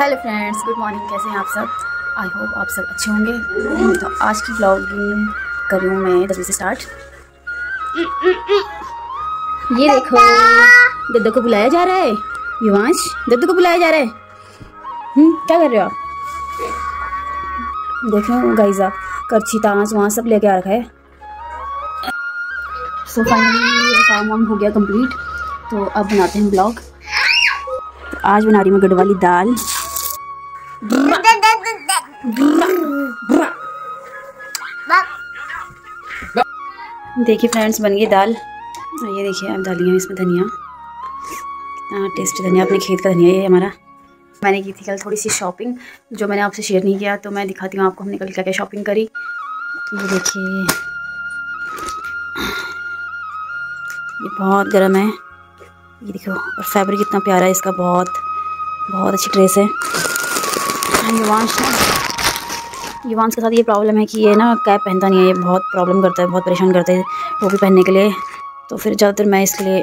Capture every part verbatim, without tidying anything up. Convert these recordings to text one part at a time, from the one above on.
Hello friends, good morning. कैसे हैं आप सब? आई होप आप सब अच्छे होंगे। तो आज की व्लॉगिंग करूँ मैं दस बजे से स्टार्ट। ये देखो, दद्दू को बुलाया जा रहा है। युवांश, दद्दू को बुलाया जा रहा है। क्या कर रहे हो आप? देखो गाइस, आप करछी तांस वहाँ सब लेके आ रखा है। सो फाइनली काम वाम हो गया कंप्लीट। तो अब बनाते हैं ब्लॉग। तो आज बना रही हूँ मैं गढ़वाली दाल। देखिए फ्रेंड्स, बन गई दाल। ये देखिए आप डालिए इसमें धनिया, कितना टेस्टी धनिया, अपने खेत का धनिया ये हमारा। मैंने की थी कल थोड़ी सी शॉपिंग, जो मैंने आपसे शेयर नहीं किया, तो मैं दिखाती हूँ आपको हमने कल क्या क्या शॉपिंग करी। ये देखिए, ये बहुत गर्म है, ये देखो। और फैब्रिक कितना प्यारा है इसका, बहुत बहुत अच्छी ड्रेस है। युवांश ना, युवांश के साथ ये प्रॉब्लम है कि ये ना कैप पहनता नहीं है, ये बहुत प्रॉब्लम करता है, बहुत परेशान करता है टोपी पहनने के लिए। तो फिर ज़्यादातर मैं इसके लिए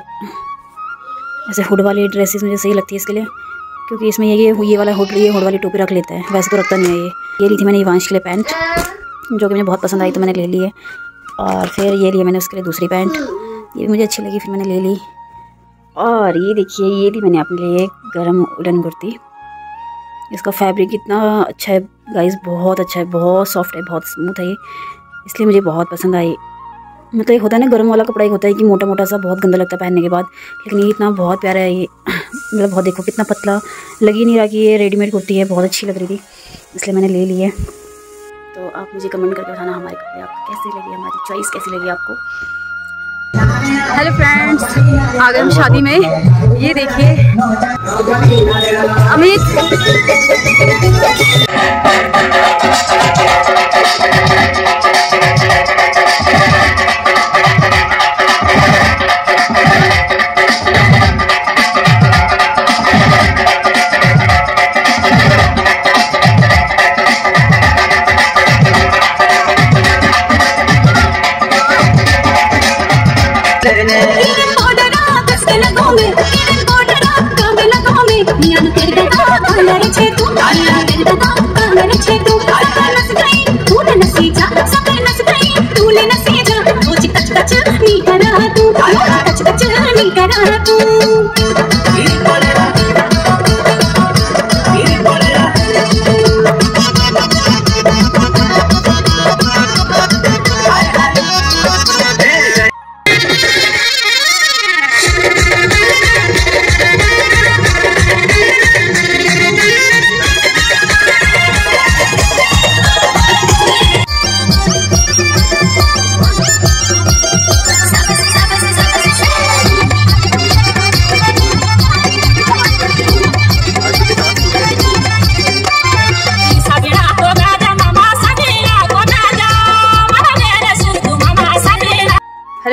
ऐसे हुड वाली ड्रेसेस मुझे सही लगती है इसके लिए, क्योंकि इसमें ये ये वाला हुड, ये हुड वाली टोपी रख लेता है, वैसे तो रखता नहीं है। ये ये ली थी मैंने युवांश के लिए पैंट, जो कि मुझे बहुत पसंद आई, तो मैंने ले ली है। और फिर ये लिए मैंने उसके लिए दूसरी पैंट, ये भी मुझे अच्छी लगी, फिर मैंने ले ली। और ये देखिए, ये भी मैंने अपने लिए गरम उलन कुर्ती। इसका फैब्रिक इतना अच्छा है गाइस, बहुत अच्छा है, बहुत सॉफ्ट है, बहुत स्मूथ है, इसलिए मुझे बहुत पसंद आई। मतलब ये होता है ना, गर्म वाला कपड़ा ही होता है कि मोटा मोटा सा, बहुत गंदा लगता है पहनने के बाद, लेकिन ये इतना बहुत प्यारा है। ये मतलब बहुत, देखो कितना पतला, लग ही नहीं रहा कि ये रेडीमेड कुर्ती है, बहुत अच्छी लग रही थी, इसलिए मैंने ले ली है। तो आप मुझे कमेंट करके बताना हमारे कपड़े आपको कैसे लगे, हमारी चॉइस कैसी लगी आपको। हेलो फ्रेंड्स, आ गए हम शादी में। ये देखिए अमित,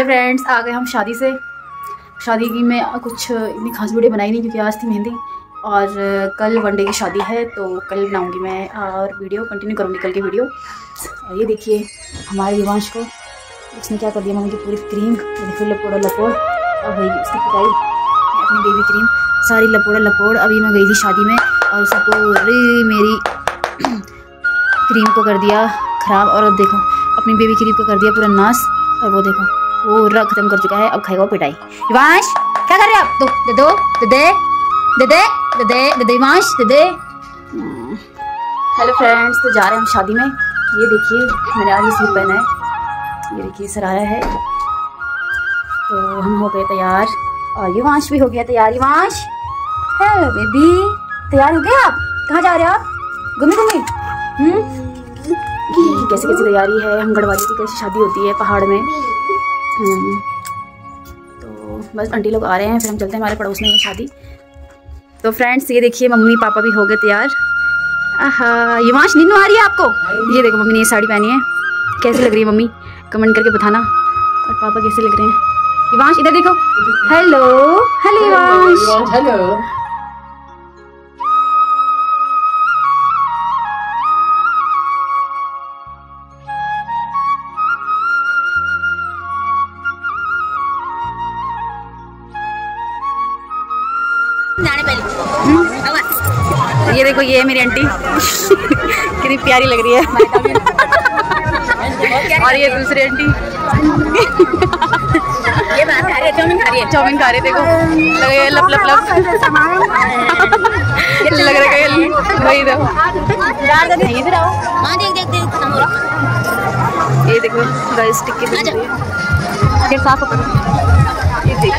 फ्रेंड्स आ गए हम शादी से। शादी की मैं कुछ इतनी खास वीडियो बनाई नहीं, क्योंकि आज थी मेहंदी और कल वन डे की शादी है, तो कल बनाऊंगी मैं और वीडियो कंटिन्यू करूंगी कल की वीडियो। और ये देखिए हमारे युवांश को उसने क्या कर दिया, मम्मी की पूरी क्रीम बिल्कुल लपोड़ा लपोड़। अब वही उसकी पिटाई, अपनी बेबी क्रीम सारी लपोड़ा लपोड़। अभी मैं गई थी शादी में और उसको मेरी क्रीम को कर दिया ख़राब, और देखो अपनी बेबी क्रीम को कर दिया पूरा नाश। और वो देखो वो रख खत्म कर चुका है, अब खाएगा पिटाई। युवांश क्या कर रहे हो आप? दो दे दो दे दे दे दे दे दे दे दे युवांश दे दे। हेलो फ्रेंड्स, तो जा रहे हैं हम शादी में। ये देखिए मैंने आज ये सूट पहना है, ये देखिए सरारा है। तो हम हो गए तैयार और युवांश भी हो गया तैयार। युवांश हेलो बेबी, तैयार हो गए आप? कहाँ जा रहे हो आप? घूमी घूमी कैसे कैसी तैयारी है, हम गढ़वाली की कैसी शादी होती है पहाड़ में। तो बस आंटी लोग आ रहे हैं, फिर हम चलते हैं हमारे पड़ोस में ये शादी। तो फ्रेंड्स ये देखिए मम्मी पापा भी हो गए तैयार। आहा, युवांश नींद आ रही है आपको? ये देखो मम्मी ने ये साड़ी पहनी है, कैसी लग रही है मम्मी कमेंट करके बताना, और पापा कैसे लग रहे हैं। युवांश इधर देखो, हेलो हेलो युवांश, हेलो। ये देखो, ये है मेरी आंटी कितनी प्यारी लग रही है। और ये दूसरी आंटी ये बात खा रही है, चौमिन खा रही है, चौमिन खा रही है। देखो लगे लप लप लप लग रहा है वही देखो। ये देखो गाइस टिक्की साफ ये देखो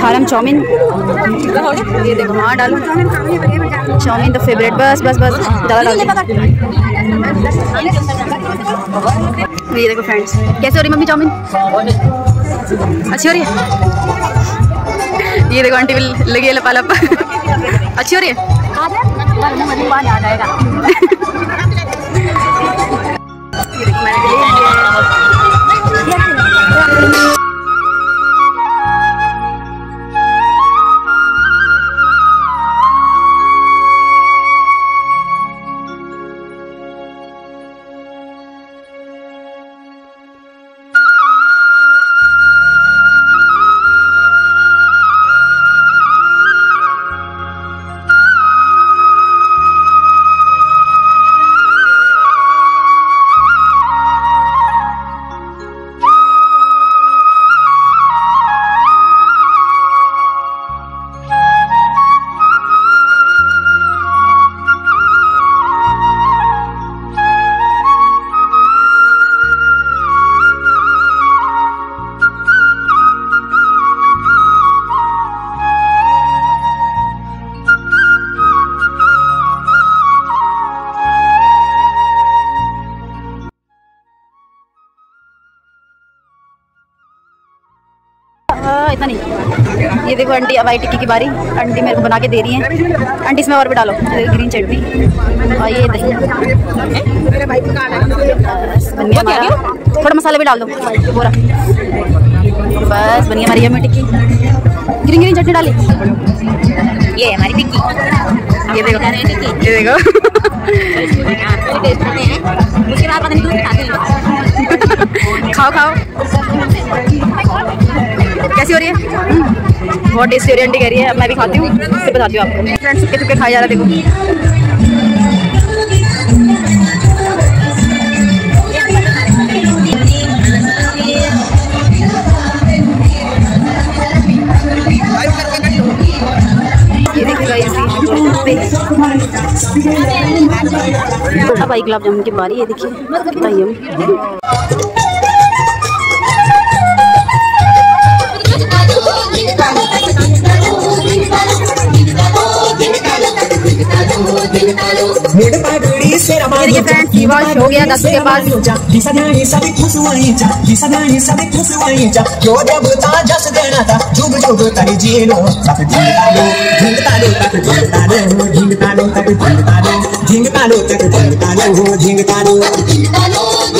खा रहे हम चौमिन। ये देखो हाँ डालो चौमिन तो फेवरेट। बस बस बस डालो। ये देखो फ्रेंड्स कैसे हो रही मम्मी चौमिन, अच्छी हो रही है। ये देखो आंटी भी लगी है लपालप, अच्छी हो रही है। इतना नहीं। ये देखो आंटी हवाई टिक्की की बारी, आंटी मेरे को बना के दे रही है। आंटी इसमें और भी डालो ग्रीन चटनी। और ये दही, थोड़ा मसाला भी डाल दो बोरा। बस बनिए हमारी हमें टिक्की, ग्रीन ग्रीन चटनी डाली। ये हमारी टिक्की, ये देखो ये देखो खाओ खाओ। कैसी हो रही है? बहुत टेस्टी हो रही है आंटी कह रही है। अब मैं भी खाती हूँ फिर बताती हूँ आपको। फ्रेंड्स सबके सबके खाया जा रहा है। देखो ये देखिएगा इसी। अब आई गुलाब जामुन की बारी। ये देखिए कितना यम। फ्रेंड्स वॉश हो गया दस के बाद।